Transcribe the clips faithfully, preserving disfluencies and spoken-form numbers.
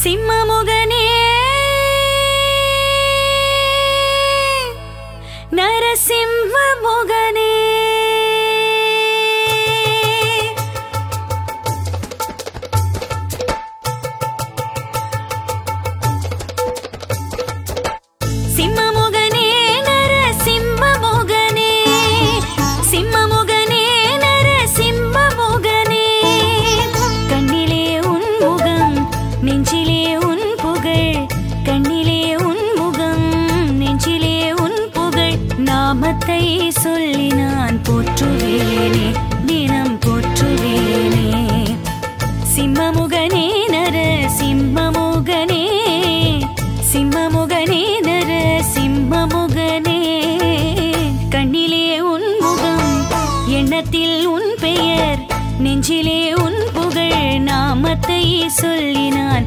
सिंहमुगने नरसिंह मुगने नामते सोल्लिनान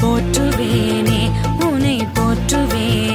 पोट्रुवेने उन्नै पोट्रुवेने।